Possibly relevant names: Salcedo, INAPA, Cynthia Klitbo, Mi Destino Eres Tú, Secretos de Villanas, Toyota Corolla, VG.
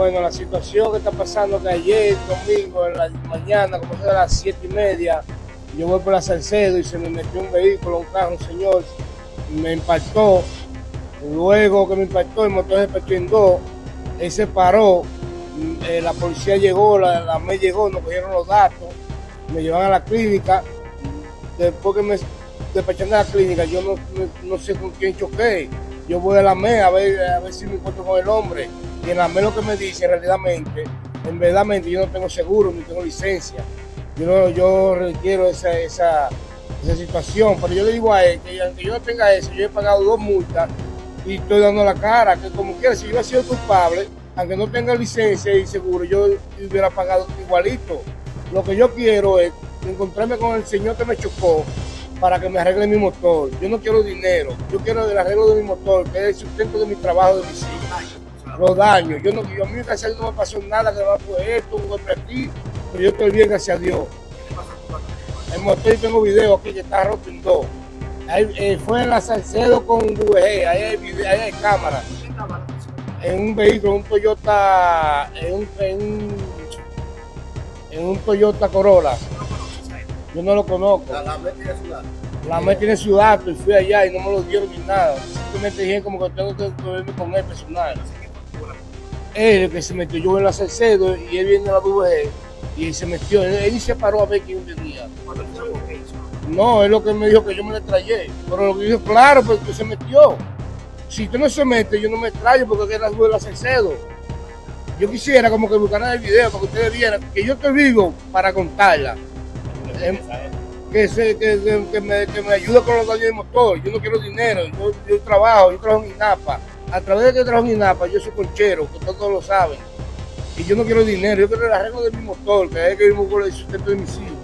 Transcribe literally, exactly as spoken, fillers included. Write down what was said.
Bueno, la situación que está pasando, que ayer, domingo, en la mañana, como sea a las siete y media, yo voy por la Salcedo y se me metió un vehículo, un carro, un señor, me impactó. Luego que me impactó, el motor se partió en dos, él se paró, eh, la policía llegó, la, la M E llegó, nos cogieron los datos, me llevan a la clínica. Después que me despacharon a la clínica, yo no, no, no sé con quién choqué. Yo voy a la M E a ver, a ver si me encuentro con el hombre. Y en la M E lo que me dice, realmente, en verdad, yo no tengo seguro, ni tengo licencia. Yo, no, yo requiero esa, esa, esa situación. Pero yo le digo a él que aunque yo no tenga eso, yo he pagado dos multas y estoy dando la cara. Que como quiera, si yo hubiera sido culpable, aunque no tenga licencia y seguro, yo hubiera pagado igualito. Lo que yo quiero es encontrarme con el señor que me chocó, para que me arregle mi motor. Yo no quiero dinero, yo quiero el arreglo de mi motor, que es el sustento de mi trabajo, de mis hijos, los daños. Yo no, yo a mí gracias a Dios no me pasó nada, que no fue esto, un golpe aquí, pero yo estoy bien, gracias a Dios. El motor, yo tengo video aquí que está roto en dos. Ahí, eh, fue en la Salcedo con V G, ahí hay video, ahí hay cámara. En un vehículo, un Toyota, en un, en, en un Toyota Corolla. Yo no lo conozco. La M E tiene su dato. La M E tiene su dato y fui allá y no me lo dieron ni nada. Simplemente dije como que tengo que verme con él personal. Él que se metió, yo en la Salcedo y él viene a la V G y él se metió. Él, él se paró a ver quién venía. No, es lo que me dijo que yo me le trayé. Pero lo que dijo, claro, porque se metió. Si usted no se mete, yo no me traigo porque él fue de la Salcedo. Yo quisiera como que buscaran el video para que ustedes vieran que yo te digo para contarla. Que, se, que, que, me, que me ayude con los daños de motor. Yo no quiero dinero, yo, yo trabajo, yo trabajo en INAPA. A través de que trabajo en INAPA, yo soy conchero, que todos lo saben. Y yo no quiero dinero, yo quiero el arreglo de mi motor, que es que vivo con el sustento de mis hijos.